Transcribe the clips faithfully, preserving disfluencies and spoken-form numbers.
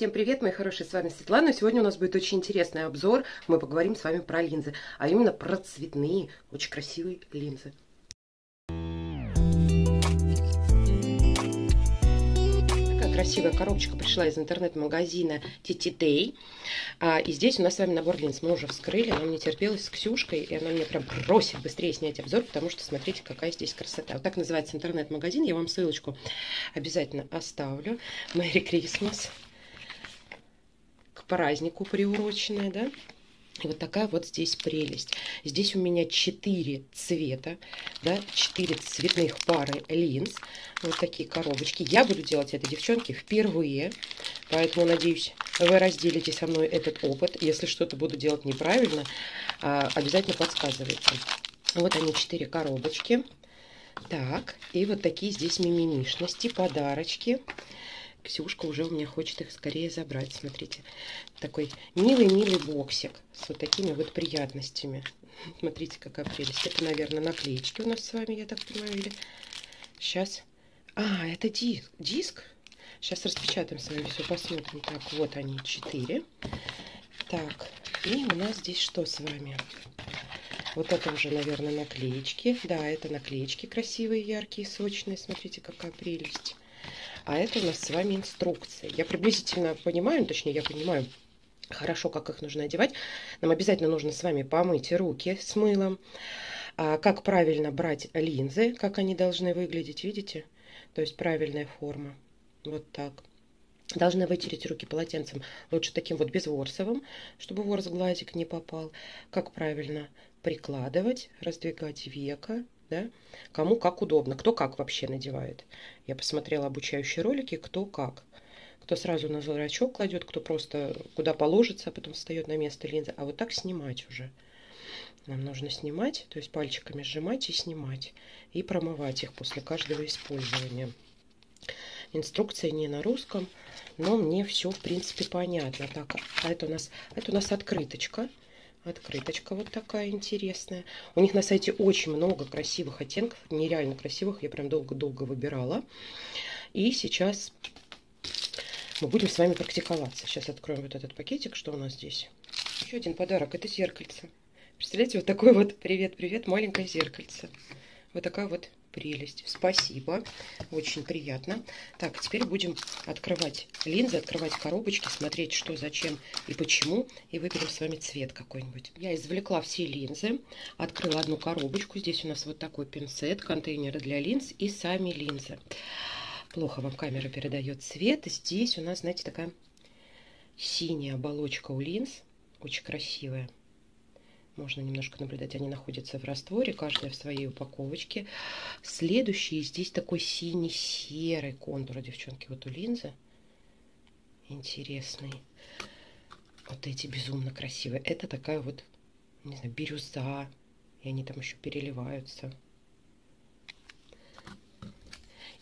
Всем привет, мои хорошие, с вами Светлана. Сегодня у нас будет очень интересный обзор. Мы поговорим с вами про линзы, а именно про цветные, очень красивые линзы. Такая красивая коробочка пришла из интернет-магазина ти ти дей. И здесь у нас с вами набор линз. Мы уже вскрыли, она мне терпелась с Ксюшкой, и она мне прям просит быстрее снять обзор, потому что смотрите, какая здесь красота. Вот так называется интернет-магазин. Я вам ссылочку обязательно оставлю. Merry Christmas. Празднику приуроченная, да? И вот такая вот здесь прелесть. Здесь у меня четыре цвета, да, четыре цветных пары линз. Вот такие коробочки. Я буду делать это, девчонки, впервые. Поэтому, надеюсь, вы разделите со мной этот опыт. Если что-то буду делать неправильно, обязательно подсказывайте. Вот они, четыре коробочки. Так, и вот такие здесь мимимишности, подарочки. Ксюшка уже у меня хочет их скорее забрать. Смотрите, такой милый-милый боксик с вот такими вот приятностями. Смотрите, какая прелесть. Это, наверное, наклеечки у нас с вами, я так понимаю. Или... Сейчас. А, это диск. диск. Сейчас распечатаем с вами все, посмотрим. Так, вот они, четыре. Так, и у нас здесь что с вами? Вот это уже, наверное, наклеечки. Да, это наклеечки красивые, яркие, сочные. Смотрите, какая прелесть. А это у нас с вами инструкции. Я приблизительно понимаю, точнее, я понимаю хорошо, как их нужно одевать. Нам обязательно нужно с вами помыть руки с мылом. А как правильно брать линзы, как они должны выглядеть, видите? То есть правильная форма. Вот так. Должны вытереть руки полотенцем, лучше таким вот безворсовым, чтобы ворс в глазик не попал. Как правильно прикладывать, раздвигать века. Да? Кому как удобно, кто как вообще надевает. Я посмотрела обучающие ролики, кто как. Кто сразу на зрачок кладет, кто просто куда положится, а потом встает на место линзы. А вот так снимать уже. Нам нужно снимать, то есть пальчиками сжимать и снимать. И промывать их после каждого использования. Инструкция не на русском, но мне все, в принципе, понятно. Так, а это у нас, это у нас открыточка. Открыточка вот такая интересная. У них на сайте очень много красивых оттенков, нереально красивых. Я прям долго-долго выбирала. И сейчас мы будем с вами практиковаться. Сейчас откроем вот этот пакетик, что у нас здесь. Еще один подарок, это зеркальце. Представляете, вот такое вот, привет-привет, маленькое зеркальце. Вот такая вот прелесть. Спасибо, очень приятно. Так, теперь будем открывать линзы, открывать коробочки, смотреть, что, зачем и почему. И выберем с вами цвет какой-нибудь. Я извлекла все линзы, открыла одну коробочку. Здесь у нас вот такой пинцет, контейнеры для линз и сами линзы. Плохо вам камера передает цвет. Здесь у нас, знаете, такая синяя оболочка у линз, очень красивая. Можно немножко наблюдать, они находятся в растворе, каждая в своей упаковочке. Следующий здесь такой синий-серый контур, девчонки, вот у линзы. Интересный. Вот эти безумно красивые. Это такая вот, не знаю, бирюза. И они там еще переливаются.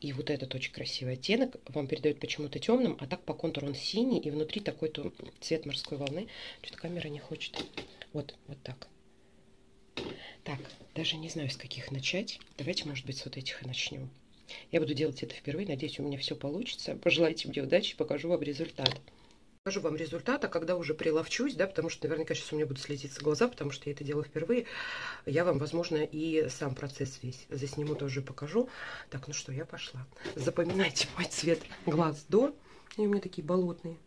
И вот этот очень красивый оттенок вам передает почему-то темным, а так по контуру он синий, и внутри такой-то цвет морской волны. Что-то камера не хочет... Вот, вот так. Так, даже не знаю, с каких начать. Давайте, может быть, с вот этих и начнем. Я буду делать это впервые. Надеюсь, у меня все получится. Пожелайте мне удачи, покажу вам результат. Покажу вам результат, а когда уже приловчусь, да, потому что наверняка сейчас у меня будут слезиться глаза, потому что я это делаю впервые, я вам, возможно, и сам процесс весь засниму, тоже покажу. Так, ну что, я пошла. Запоминайте мой цвет глаз до. Они у меня такие болотные.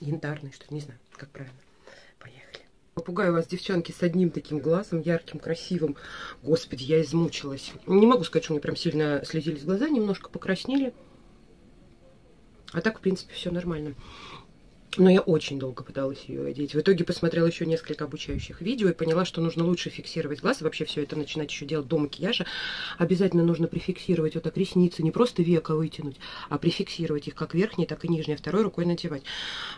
Янтарные, что-то, не знаю, как правильно. Поехали. Попугаю вас, девчонки, с одним таким глазом, ярким, красивым. Господи, я измучилась. Не могу сказать, что мне прям сильно слезились глаза, немножко покраснели. А так, в принципе, все нормально. Но я очень долго пыталась ее одеть. В итоге посмотрела еще несколько обучающих видео и поняла, что нужно лучше фиксировать глаз. Вообще все это начинать еще делать до макияжа. Обязательно нужно прификсировать вот так ресницы, не просто века вытянуть, а прификсировать их как верхние, так и нижние, второй рукой надевать.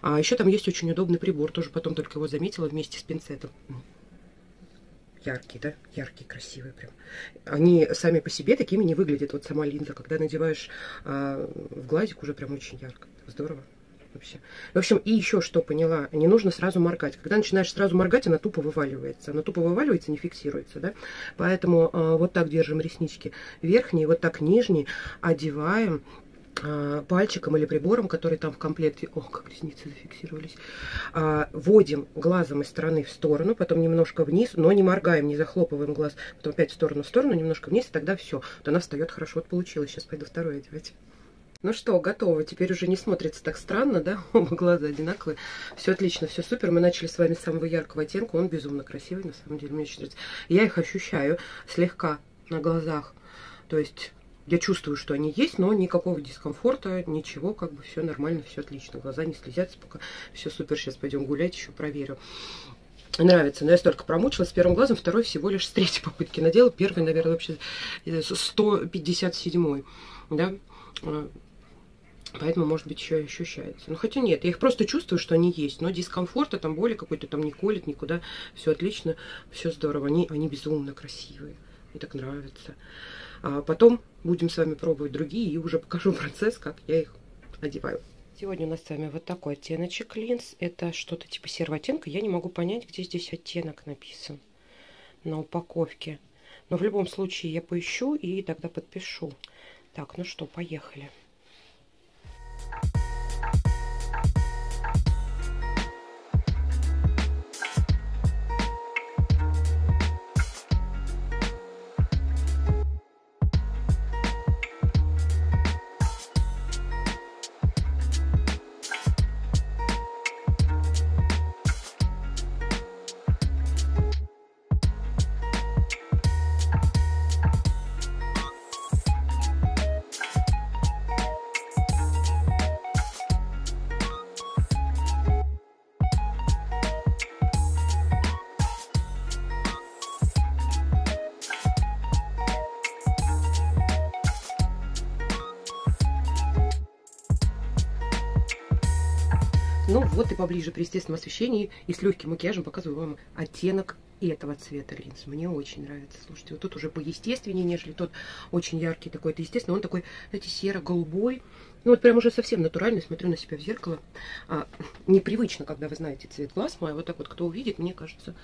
А еще там есть очень удобный прибор, тоже потом только его заметила вместе с пинцетом. Яркие, да? Яркие, красивые прям. Они сами по себе такими не выглядят. Вот сама линза, когда надеваешь а, в глазик, уже прям очень ярко. Здорово. Вообще. В общем, и еще что поняла, не нужно сразу моргать. Когда начинаешь сразу моргать, она тупо вываливается. Она тупо вываливается, не фиксируется, да? Поэтому э, вот так держим реснички верхние, вот так нижние, одеваем. пальчиком или прибором, который там в комплекте, ох, как ресницы зафиксировались, вводим глазом из стороны в сторону, потом немножко вниз, но не моргаем, не захлопываем глаз, потом опять в сторону, в сторону, немножко вниз, и тогда все. Вот она встает хорошо, вот получилось. Сейчас пойду второе одевать. Ну что, готово. Теперь уже не смотрится так странно, да? Оба глаза одинаковые. Все отлично, все супер. Мы начали с вами с самого яркого оттенка. Он безумно красивый, на самом деле, мне очень нравится. Я их ощущаю слегка на глазах. То есть... Я чувствую, что они есть, но никакого дискомфорта, ничего, как бы все нормально, все отлично. Глаза не слезятся пока. Все супер, сейчас пойдем гулять, еще проверю. Нравится, но я столько промучилась с первым глазом, второй всего лишь с третьей попытки надела. Первый, наверное, вообще сто пятьдесят седьмой, да? Поэтому, может быть, еще и ощущается. Ну, хотя нет, я их просто чувствую, что они есть, но дискомфорта, там боли какой-то, там не колет никуда. Все отлично, все здорово. Они, они безумно красивые, мне так нравится. А потом будем с вами пробовать другие и уже покажу процесс, как я их одеваю. Сегодня у нас с вами вот такой оттеночек линз. Это что-то типа серого оттенка. Я не могу понять, где здесь оттенок написан на упаковке. Но в любом случае я поищу и тогда подпишу. Так, ну что, поехали. Ну вот и поближе при естественном освещении и с легким макияжем показываю вам оттенок этого цвета линз. Мне очень нравится. Слушайте, вот тут уже поестественнее, нежели тот очень яркий такой. Это естественно, он такой, знаете, серо-голубой. Ну вот прям уже совсем натуральный. Смотрю на себя в зеркало. А, непривычно, когда вы знаете цвет глаз. Мой вот так вот, кто увидит, мне кажется,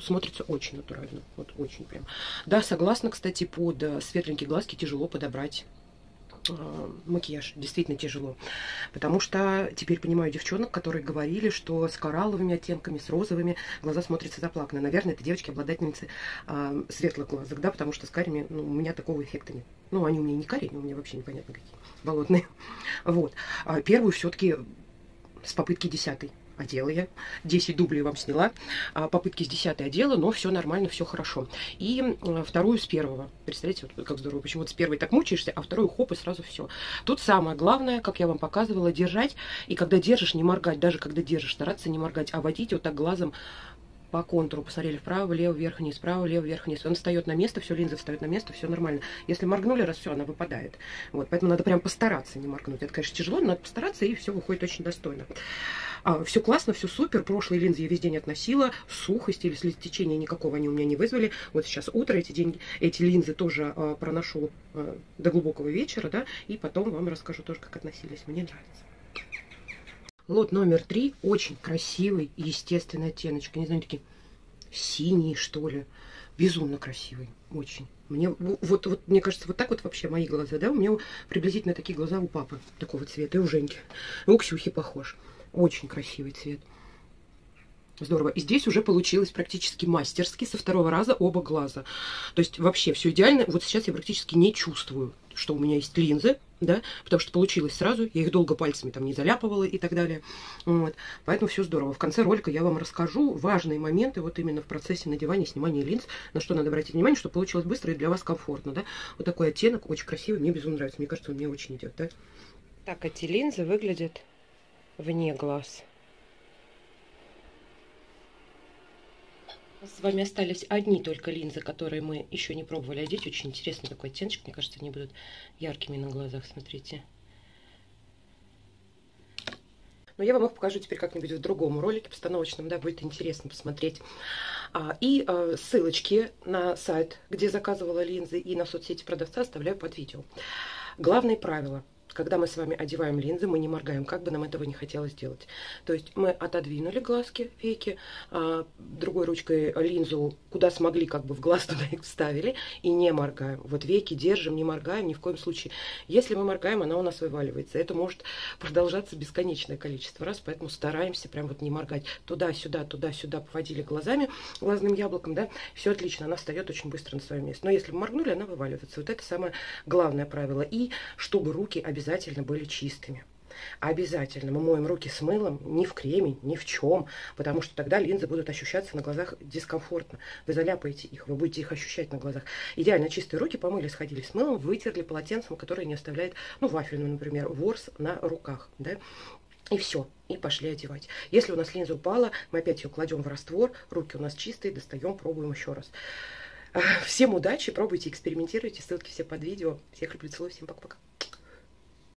смотрится очень натурально. Вот очень прям. Да, согласна, кстати, под светленькие глазки тяжело подобрать макияж, действительно тяжело, потому что теперь понимаю девчонок, которые говорили, что с коралловыми оттенками, с розовыми глаза смотрятся заплаканно. Наверное, это девочки обладательницы э, светлых глазок, да, потому что с карими, ну, у меня такого эффекта нет. Ну, они у меня не карие, у меня вообще непонятно какие, болотные. Вот. А первую все-таки с попытки десятой одела я. десять дублей вам сняла. А попытки с десятой одела, но все нормально, все хорошо. И а, вторую с первого. Представляете, вот как здорово. Почему-то с первой так мучаешься, а вторую хоп, и сразу все. Тут самое главное, как я вам показывала, держать. И когда держишь, не моргать. Даже когда держишь, стараться не моргать, а водить вот так глазом по контуру. Посмотрели вправо, влево, вверх, вниз, вправо, влево, вверх, вниз. Он встает на место, все, линза встает на место, все нормально. Если моргнули раз, все, она выпадает. Вот, поэтому надо прям постараться не моргнуть. Это, конечно, тяжело, но надо постараться, и все выходит очень достойно. А, все классно, все супер. Прошлые линзы я весь день относила. Сухости или слезотечения никакого они у меня не вызвали. Вот сейчас утро, эти, деньги, эти линзы тоже а, проношу а, до глубокого вечера, да, и потом вам расскажу тоже, как относились. Мне нравится. Лот номер три. Очень красивый и естественный оттеночек. Не знаю, такие синие, что ли. Безумно красивый. Очень. Мне, вот, вот, мне кажется, вот так вот вообще мои глаза, да? У меня приблизительно такие глаза у папы такого цвета. И у Женьки. У Ксюхи похож. Очень красивый цвет. Здорово. И здесь уже получилось практически мастерски со второго раза оба глаза. То есть вообще все идеально. Вот сейчас я практически не чувствую, что у меня есть линзы, да, потому что получилось сразу, я их долго пальцами там не заляпывала и так далее. Вот. Поэтому все здорово. В конце ролика я вам расскажу важные моменты вот именно в процессе надевания и снимания линз, на что надо обратить внимание, чтобы получилось быстро и для вас комфортно, да. Вот такой оттенок, очень красивый, мне безумно нравится, мне кажется, он мне очень идет, да. Так эти линзы выглядят вне глаз. С вами остались одни только линзы, которые мы еще не пробовали одеть. Очень интересный такой оттеночек. Мне кажется, они будут яркими на глазах. Смотрите. Но я вам их покажу теперь как-нибудь в другом ролике постановочном. Да, будет интересно посмотреть. А, и а, ссылочки на сайт, где заказывала линзы, и на соцсети продавца оставляю под видео. Главное правило. Когда мы с вами одеваем линзы, мы не моргаем, как бы нам этого не хотелось делать. То есть мы отодвинули глазки, веки, другой ручкой линзу куда смогли, как бы в глаз туда их вставили, и не моргаем. Вот веки держим, не моргаем ни в коем случае. Если мы моргаем, она у нас вываливается. Это может продолжаться бесконечное количество раз, поэтому стараемся прям вот не моргать. Туда-сюда, туда-сюда поводили глазами, глазным яблоком, да, все отлично, она встает очень быстро на свое место. Но если мы моргнули, она вываливается. Вот это самое главное правило. И чтобы руки обязательно были чистыми. Обязательно мы моем руки с мылом, не в креме, ни в чем, потому что тогда линзы будут ощущаться на глазах дискомфортно. Вы заляпаете их, вы будете их ощущать на глазах. Идеально чистые руки помыли, сходили с мылом, вытерли полотенцем, которое не оставляет, ну, вафельным, например, ворс на руках, да, и все. И пошли одевать. Если у нас линза упала, мы опять ее кладем в раствор, руки у нас чистые, достаем, пробуем еще раз. Всем удачи, пробуйте, экспериментируйте, ссылки все под видео. Всех люблю, целую, всем пока-пока.